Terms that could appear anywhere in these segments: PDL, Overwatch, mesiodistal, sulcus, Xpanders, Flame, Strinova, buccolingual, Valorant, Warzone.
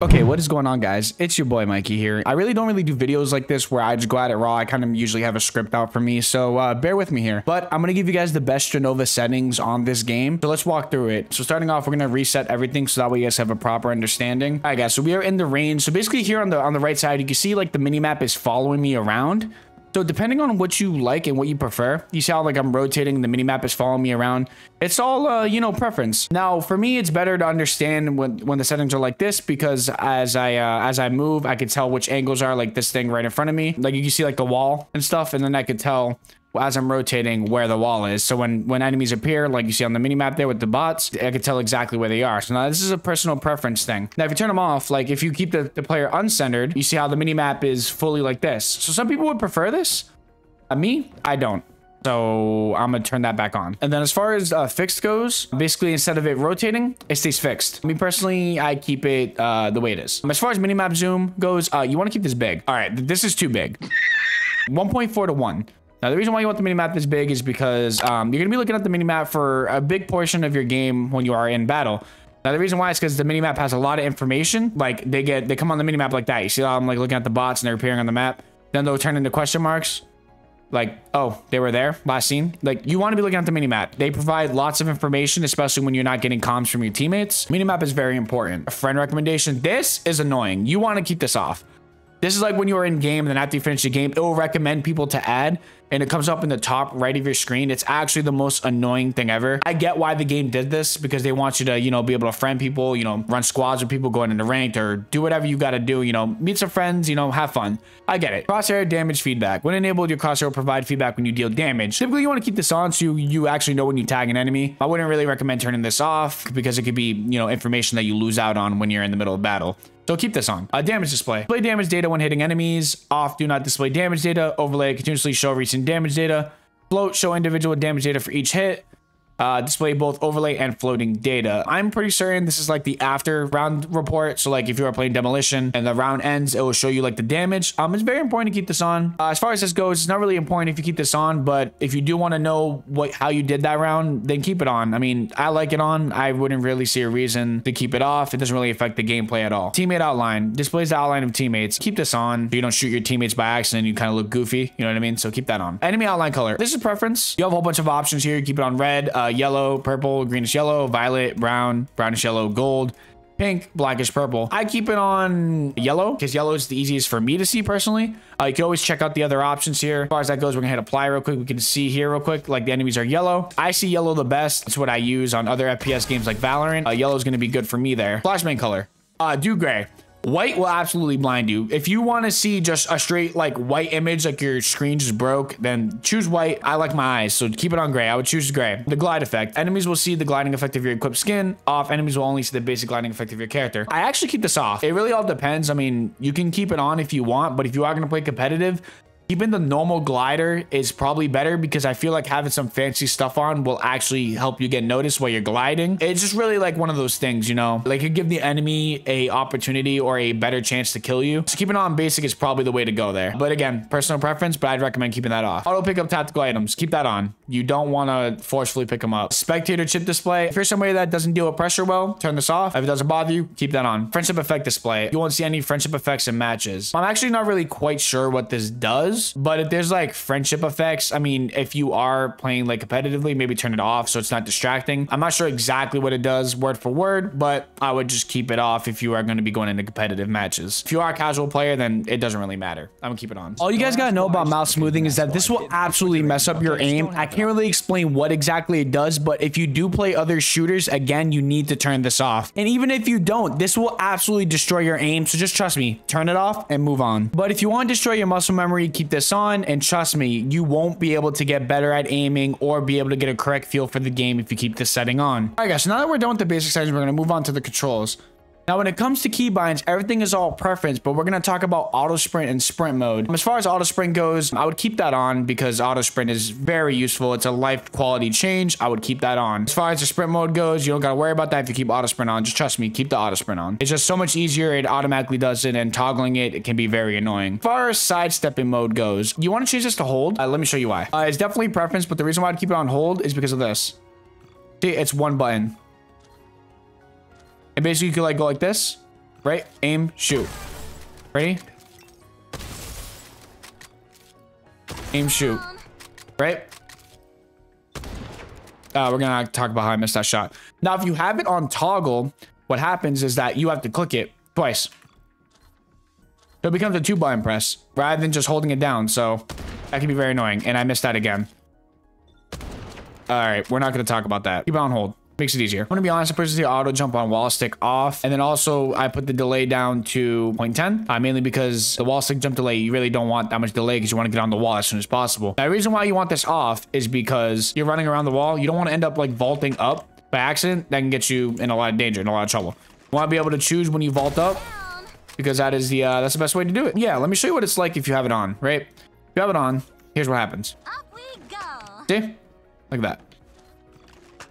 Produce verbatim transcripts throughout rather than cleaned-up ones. Okay, what is going on, guys? It's your boy Mikey here. I really don't really do videos like this where I just go at it raw. I kind of usually have a script out for me, so uh, bear with me here. But I'm going to give you guys the best Strinova settings on this game, so let's walk through it. So starting off, we're going to reset everything so that way you guys have a proper understanding. All right, guys, so we are in the range. So basically here on the on the right side, you can see like the minimap is following me around. So depending on what you like and what you prefer, you see how like I'm rotating, the minimap is following me around. It's all, uh, you know, preference. Now, for me, it's better to understand when, when the settings are like this, because as I uh, as I move, I can tell which angles are like this thing right in front of me. Like you can see like the wall and stuff, and then I could tell as I'm rotating where the wall is. So when when enemies appear, like you see on the minimap there with the bots, I can tell exactly where they are. So now this is a personal preference thing. Now if you turn them off, like if you keep the, the player uncentered, you see how the minimap is fully like this. So some people would prefer this. Uh, me, I don't. So I'm gonna turn that back on. And then as far as uh, fixed goes, basically instead of it rotating, it stays fixed. Me personally, I keep it uh, the way it is. Um, as far as minimap zoom goes, uh, you wanna keep this big. All right, this is too big. one point four to one. Now, the reason why you want the minimap this big is because um, you're going to be looking at the minimap for a big portion of your game when you are in battle. Now, the reason why is because the minimap has a lot of information. Like, they get, they come on the minimap like that. You see how I'm, like, looking at the bots and they're appearing on the map. Then they'll turn into question marks. Like, oh, they were there last seen. Like, you want to be looking at the minimap. They provide lots of information, especially when you're not getting comms from your teammates. Minimap is very important. A friend recommendation. This is annoying. You want to keep this off. This is like when you're in game, and then after you finish the game, it will recommend people to add, and it comes up in the top right of your screen. It's actually the most annoying thing ever. I get why the game did this, because they want you to, you know, be able to friend people, you know, run squads with people going into ranked or do whatever you got to do, you know, meet some friends, you know, have fun. I get it. Crosshair damage feedback. When enabled, your crosshair will provide feedback when you deal damage. Typically, you want to keep this on so you, you actually know when you tag an enemy. I wouldn't really recommend turning this off because it could be, you know, information that you lose out on when you're in the middle of battle. So keep this on. Uh, damage display. Display damage data when hitting enemies. Off, do not display damage data. Overlay, continuously show recent damage data. Float, show individual damage data for each hit. Uh, display both overlay and floating data. I'm pretty certain this is like the after round report. So like if you are playing demolition and the round ends, it will show you like the damage. Um, it's very important to keep this on. Uh, as far as this goes, it's not really important if you keep this on, but if you do want to know what how you did that round, then keep it on. I mean, I like it on. I wouldn't really see a reason to keep it off. It doesn't really affect the gameplay at all. Teammate outline displays the outline of teammates. Keep this on so you don't shoot your teammates by accident. You kind of look goofy. You know what I mean? So keep that on. Enemy outline color. This is preference. You have a whole bunch of options here. You keep it on red. Uh, yellow, purple, greenish yellow, violet, brown, brownish yellow, gold, pink, blackish purple. I keep it on yellow because yellow is the easiest for me to see personally. Uh, you can always check out the other options here. As far as that goes, we're gonna hit apply real quick. We can see here real quick, like the enemies are yellow. I see yellow the best. That's what I use on other F P S games like Valorant. Uh, yellow is gonna be good for me there. Flashbang color, uh, do gray. White will absolutely blind you. If you want to see just a straight like white image, like your screen just broke, then choose white. I like my eyes, so keep it on gray. I would choose gray. The glide effect. Enemies will see the gliding effect of your equipped skin. Off, enemies will only see the basic gliding effect of your character. I actually keep this off. It really all depends. I mean, you can keep it on if you want, but if you are going to play competitive, keeping the normal glider is probably better, because I feel like having some fancy stuff on will actually help you get noticed while you're gliding. It's just really like one of those things, you know, like you give the enemy a opportunity or a better chance to kill you. So keeping it on basic is probably the way to go there. But again, personal preference, but I'd recommend keeping that off. Auto pick up tactical items. Keep that on. You don't want to forcefully pick them up. Spectator chip display. If you're somebody that doesn't deal with pressure well, turn this off. If it doesn't bother you, keep that on. Friendship effect display. You won't see any friendship effects in matches. I'm actually not really quite sure what this does. But if there's like friendship effects, I mean, if you are playing like competitively, maybe turn it off so it's not distracting. I'm not sure exactly what it does word for word, but I would just keep it off if you are going to be going into competitive matches. If you are a casual player, then it doesn't really matter. I'm gonna keep it on. All you guys gotta know about mouse smoothing is that this will absolutely mess up your aim. I can't really explain what exactly it does, but if you do play other shooters, again, you need to turn this off. And even if you don't, this will absolutely destroy your aim. So just trust me, turn it off and move on. But if you want to destroy your muscle memory, keep this on, and trust me, you won't be able to get better at aiming or be able to get a correct feel for the game if you keep this setting on. All right, guys, so now that we're done with the basic settings, we're going to move on to the controls. Now, when it comes to keybinds, everything is all preference, but we're going to talk about auto sprint and sprint mode. As far as auto sprint goes, I would keep that on because auto sprint is very useful. It's a life quality change. I would keep that on. As far as the sprint mode goes, you don't got to worry about that if you keep auto sprint on. Just trust me, keep the auto sprint on. It's just so much easier. It automatically does it, and toggling it, it can be very annoying. As far as sidestepping mode goes, you want to change this to hold. Uh, let me show you why. Uh, it's definitely preference, but the reason why I'd keep it on hold is because of this. See, it's one button. And basically you could like go like this, Right aim, shoot. Ready? Aim, shoot. Right? Uh, we're gonna talk about how I missed that shot. Now, if you have it on toggle, what happens is that you have to click it twice. So it becomes a two button press rather than just holding it down. So that can be very annoying. And I missed that again. All right, we're not gonna talk about that. Keep it on hold. Makes it easier. I'm gonna be honest, I pushed the auto jump on wall stick off. And then also I put the delay down to zero point one zero, uh, mainly because the wall stick jump delay, you really don't want that much delay because you want to get on the wall as soon as possible. Now, the reason why you want this off is because you're running around the wall. You don't want to end up like vaulting up by accident. That can get you in a lot of danger, in a lot of trouble. You want to be able to choose when you vault up because that is the, uh, that's the best way to do it. Yeah, let me show you what it's like if you have it on, right? If you have it on, here's what happens. Up we go. See? Like that.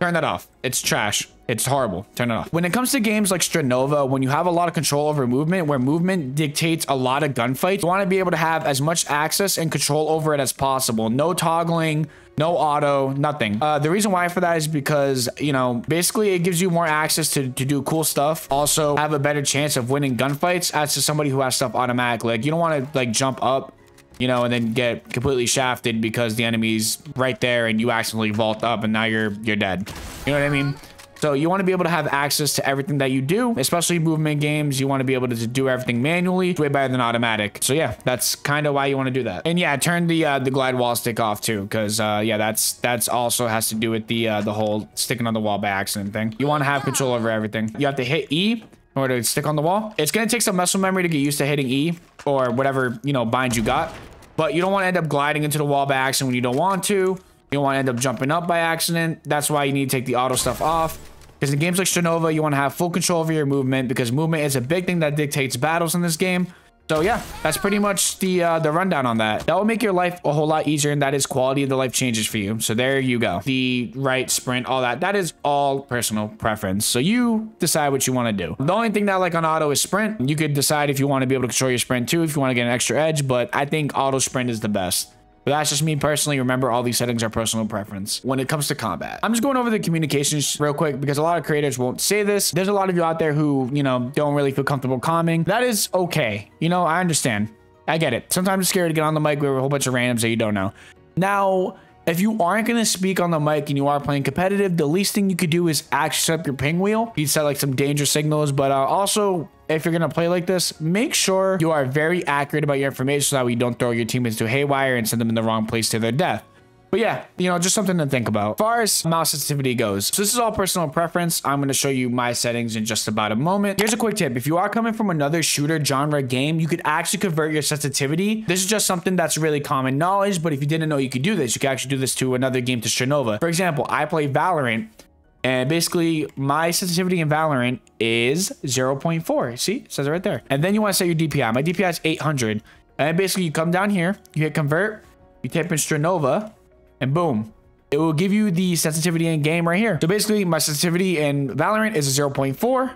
Turn that off. It's trash. It's horrible. Turn it off. When it comes to games like Strinova, when you have a lot of control over movement, where movement dictates a lot of gunfights, you want to be able to have as much access and control over it as possible. No toggling, no auto, nothing. Uh, the reason why for that is because, you know, basically it gives you more access to, to do cool stuff. Also have a better chance of winning gunfights as to somebody who has stuff automatic. Like, you don't want to like jump up, you know, and then get completely shafted because the enemy's right there and you accidentally vault up and now you're you're dead. You know what I mean? So you want to be able to have access to everything that you do, especially movement games. You want to be able to do everything manually. It's way better than automatic. So yeah, that's kind of why you want to do that. And yeah, turn the uh, the glide wall stick off too, because uh, yeah, that's that's also has to do with the uh, the whole sticking on the wall by accident thing. You want to have control over everything. You have to hit E in order to stick on the wall. It's going to take some muscle memory to get used to hitting E or whatever, you know, bind you got. But you don't want to end up gliding into the wall by accident when you don't want to. You don't want to end up jumping up by accident. That's why you need to take the auto stuff off. Because in games like Strinova, you want to have full control over your movement because movement is a big thing that dictates battles in this game. So yeah, that's pretty much the uh, the rundown on that. That will make your life a whole lot easier, and that is quality of the life changes for you. So there you go. The right sprint, all that. That is all personal preference. So you decide what you want to do. The only thing that I like on auto is sprint. You could decide if you want to be able to control your sprint too, if you want to get an extra edge, but I think auto sprint is the best. But that's just me personally. Remember, all these settings are personal preference when it comes to combat. I'm just going over the communications real quick because a lot of creators won't say this. There's a lot of you out there who, you know, don't really feel comfortable calming. That is okay. You know, I understand. I get it. Sometimes it's scary to get on the mic with a whole bunch of randoms that you don't know. Now, if you aren't going to speak on the mic and you are playing competitive, the least thing you could do is actually set up your ping wheel. You set like some danger signals, but uh, also... if you're going to play like this, make sure you are very accurate about your information so that way you don't throw your teammates to haywire and send them in the wrong place to their death. But yeah, you know, just something to think about. As far as mouse sensitivity goes, so this is all personal preference. I'm going to show you my settings in just about a moment. Here's a quick tip. If you are coming from another shooter genre game, you could actually convert your sensitivity. This is just something that's really common knowledge, but if you didn't know you could do this, you could actually do this to another game, to Strinova. For example, I play Valorant. And basically, my sensitivity in Valorant is zero point four. See, it says it right there. And then you want to set your D P I. My D P I is eight hundred. And basically, you come down here, you hit convert, you type in Strinova, and boom. It will give you the sensitivity in game right here. So basically, my sensitivity in Valorant is a zero point four.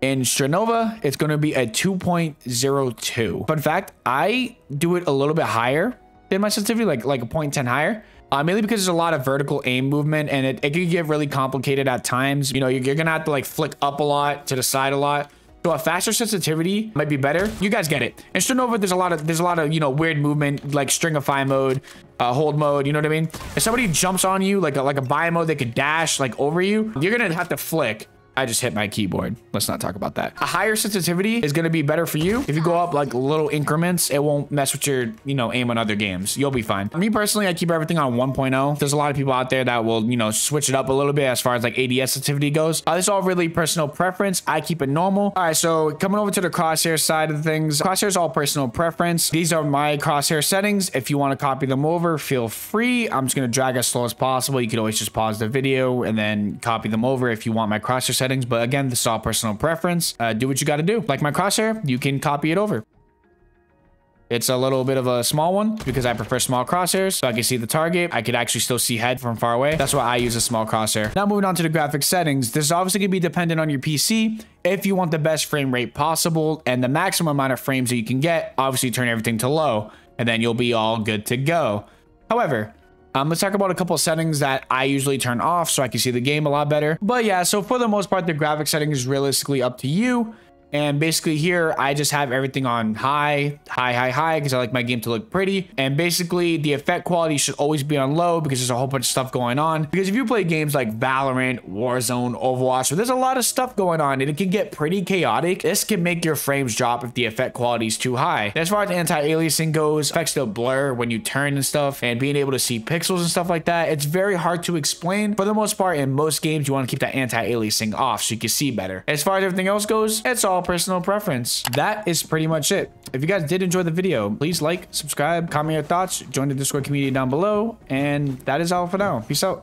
In Strinova, it's going to be a two point zero two. Fun fact, I do it a little bit higher than my sensitivity, like, like a zero point one zero higher. Uh, mainly because there's a lot of vertical aim movement and it, it can get really complicated at times. You know, you're, you're going to have to like flick up a lot, to the side a lot. So a faster sensitivity might be better. You guys get it. In Strinova, there's a lot of, there's a lot of, you know, weird movement, like stringify mode, uh, hold mode. You know what I mean? If somebody jumps on you, like a, like a bio mode, they could dash like over you. You're going to have to flick. I just hit my keyboard. Let's not talk about that. A higher sensitivity is going to be better for you. If you go up like little increments, it won't mess with your, you know, aim on other games. You'll be fine. Me personally, I keep everything on one point oh. There's a lot of people out there that will, you know, switch it up a little bit as far as like A D S sensitivity goes. Uh, this is all really personal preference. I keep it normal. All right, so coming over to the crosshair side of things. Crosshair is all personal preference. These are my crosshair settings. If you want to copy them over, feel free. I'm just going to drag as slow as possible. You could always just pause the video and then copy them over if you want my crosshair settings. Settings, but again, this is all personal preference. Uh, do what you got to do. Like my crosshair, you can copy it over. It's a little bit of a small one because I prefer small crosshairs, so I can see the target. I could actually still see head from far away. That's why I use a small crosshair. Now moving on to the graphics settings. This is obviously going to be dependent on your P C. If you want the best frame rate possible and the maximum amount of frames that you can get, obviously turn everything to low and then you'll be all good to go. However, Um, let's talk about a couple of settings that I usually turn off so I can see the game a lot better. But yeah, so for the most part, the graphic setting is realistically up to you. And basically here, I just have everything on high, high, high, high, because I like my game to look pretty. And basically the effect quality should always be on low because there's a whole bunch of stuff going on. Because if you play games like Valorant, Warzone, Overwatch, where there's a lot of stuff going on and it can get pretty chaotic, this can make your frames drop if the effect quality is too high. And as far as anti-aliasing goes, effects still blur when you turn and stuff, and being able to see pixels and stuff like that, it's very hard to explain. For the most part, in most games, you want to keep that anti-aliasing off so you can see better. As far as everything else goes, it's all personal preference. That is pretty much it. If you guys did enjoy the video, please like, subscribe, comment your thoughts, join the Discord community down below, and that is all for now. Peace out.